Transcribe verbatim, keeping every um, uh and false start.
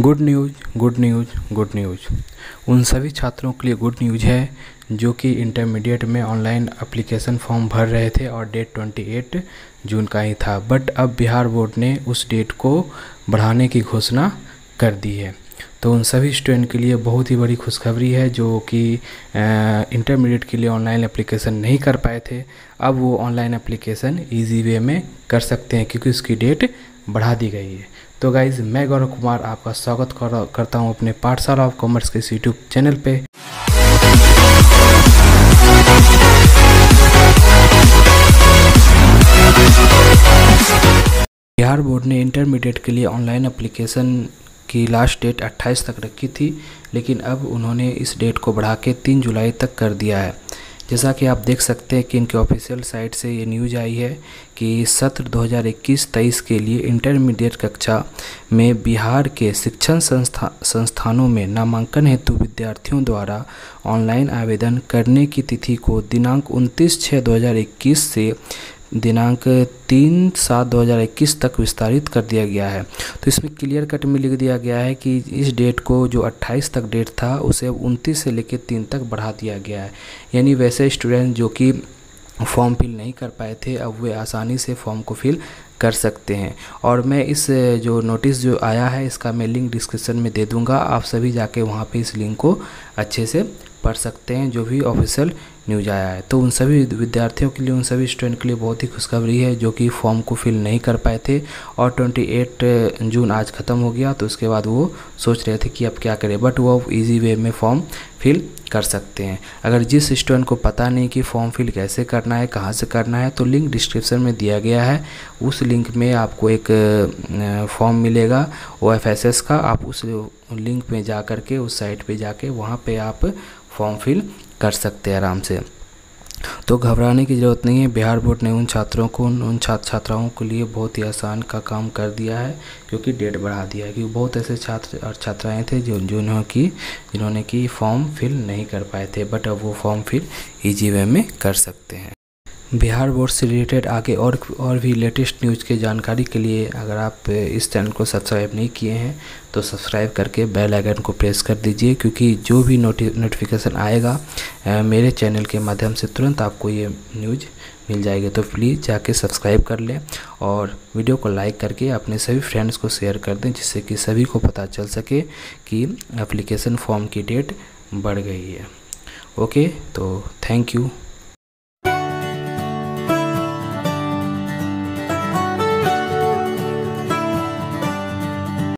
Good news good news good news उन सभी छात्रों के लिए गुड न्यूज़ है जो कि इंटरमीडिएट में ऑनलाइन एप्लीकेशन फॉर्म भर रहे थे और डेट अट्ठाईस जून का ही था, बट अब बिहार बोर्ड ने उस डेट को बढ़ाने की घोषणा कर दी है। तो उन सभी स्टूडेंट के लिए बहुत ही बड़ी खुशखबरी है जो कि इंटरमीडिएट के लिए ऑनलाइन एप्लीकेशन नहीं कर पाए थे। अब वो ऑनलाइन एप्लीकेशन इजी वे में कर सकते हैं क्योंकि उसकी डेट बढ़ा दी गई है। तो गाइज़, मैं गौरव कुमार आपका स्वागत कर, करता हूं अपने पाठशाला ऑफ कॉमर्स के यूट्यूब चैनल पे। बिहार बोर्ड ने इंटरमीडिएट के लिए ऑनलाइन एप्लीकेशन की लास्ट डेट अट्ठाईस तक रखी थी, लेकिन अब उन्होंने इस डेट को बढ़ा के तीन जुलाई तक कर दिया है। जैसा कि आप देख सकते हैं कि इनके ऑफिशियल साइट से ये न्यूज़ आई है कि सत्र दो हज़ार इक्कीस तेईस के लिए इंटरमीडिएट कक्षा में बिहार के शिक्षण संस्था संस्थानों में नामांकन हेतु विद्यार्थियों द्वारा ऑनलाइन आवेदन करने की तिथि को दिनांक उनतीस छः दो हज़ार इक्कीस से दिनांक तीन सात दो हज़ार इक्कीस तक विस्तारित कर दिया गया है। तो इसमें क्लियर कट में लिख दिया गया है कि इस डेट को जो अट्ठाईस तक डेट था उसे उनतीस से लेकर तीन तक बढ़ा दिया गया है। यानी वैसे स्टूडेंट जो कि फॉर्म फिल नहीं कर पाए थे अब वे आसानी से फॉर्म को फिल कर सकते हैं। और मैं इस जो नोटिस जो आया है इसका मैं लिंक डिस्क्रिप्शन में दे दूँगा, आप सभी जाके वहाँ पर इस लिंक को अच्छे से पढ़ सकते हैं जो भी ऑफिशियल न्यूज आया है। तो उन सभी विद्यार्थियों के लिए, उन सभी स्टूडेंट के लिए बहुत ही खुशखबरी है जो कि फॉर्म को फिल नहीं कर पाए थे। और अट्ठाईस जून आज ख़त्म हो गया, तो उसके बाद वो सोच रहे थे कि अब क्या करें, बट वो इजी वे में फॉर्म फिल कर सकते हैं। अगर जिस स्टूडेंट को पता नहीं कि फॉर्म फिल कैसे करना है, कहाँ से करना है, तो लिंक डिस्क्रिप्शन में दिया गया है, उस लिंक में आपको एक फॉर्म मिलेगा ओ एफ एस एस का। आप उस लिंक पर जा कर के, उस साइट पर जाके वहाँ पर आप फॉर्म फिल कर सकते हैं आराम से। तो घबराने की ज़रूरत नहीं है। बिहार बोर्ड ने उन छात्रों को, उन छात्र छात्राओं के लिए बहुत ही आसान का काम कर दिया है क्योंकि डेट बढ़ा दिया है। क्योंकि बहुत ऐसे छात्र और छात्राएं थे जो जिन्होंने की जिन्होंने की फॉर्म फिल नहीं कर पाए थे, बट अब वो फॉर्म फिल ईजी वे में कर सकते हैं। बिहार बोर्ड से रिलेटेड आगे और और भी लेटेस्ट न्यूज़ के जानकारी के लिए अगर आप इस चैनल को सब्सक्राइब नहीं किए हैं तो सब्सक्राइब करके बेल आइकन को प्रेस कर दीजिए, क्योंकि जो भी नोटिफिकेशन आएगा मेरे चैनल के माध्यम से तुरंत आपको ये न्यूज़ मिल जाएगी। तो प्लीज़ जाके सब्सक्राइब कर लें और वीडियो को लाइक करके अपने सभी फ्रेंड्स को शेयर कर दें, जिससे कि सभी को पता चल सके कि एप्लीकेशन फॉर्म की डेट बढ़ गई है। ओके, तो थैंक यू।